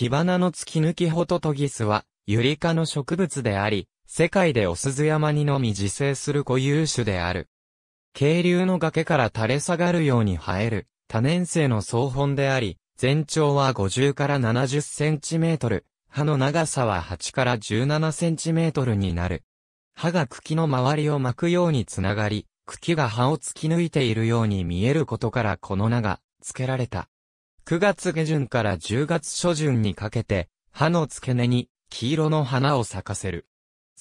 キバナの突き抜きホトトギスは、ユリ科の植物であり、世界でオスズ山にのみ自生する固有種である。渓流の崖から垂れ下がるように生える、多年生の草本であり、全長は50から70センチメートル、葉の長さは8から17センチメートルになる。葉が茎の周りを巻くようにつながり、茎が葉を突き抜いているように見えることからこの名が付けられた。9月下旬から10月初旬にかけて、葉の付け根に黄色の花を咲かせる。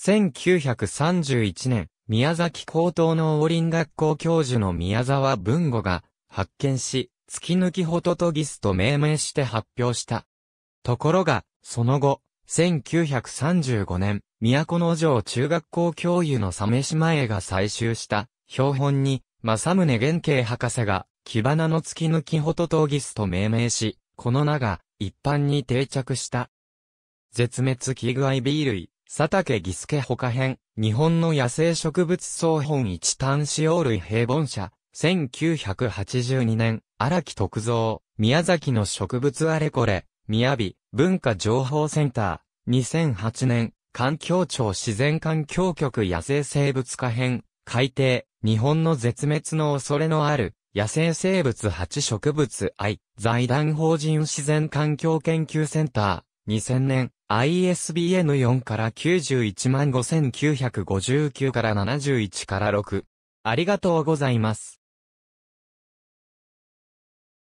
1931年、宮崎高等農林学校教授の宮沢文吾が発見し、突き抜きホトトギスと命名して発表した。ところが、その後、1935年、都城中学校教諭の鮫島英が採集した標本に、正宗元慶博士が、キバナの突き抜きホトトギスと命名し、この名が一般に定着した。絶滅危惧 IB 類、佐竹義介他編、日本の野生植物草本一端使用類平凡社、1982年、荒木徳蔵、宮崎の植物あれこれ、みやび、文化情報センター、2008年、環境庁自然環境局野生生物科編、改訂、日本の絶滅の恐れのある、野生生物8植物愛、財団法人自然環境研究センター、2000年、ISBN4 から915959から71から6。ありがとうございます。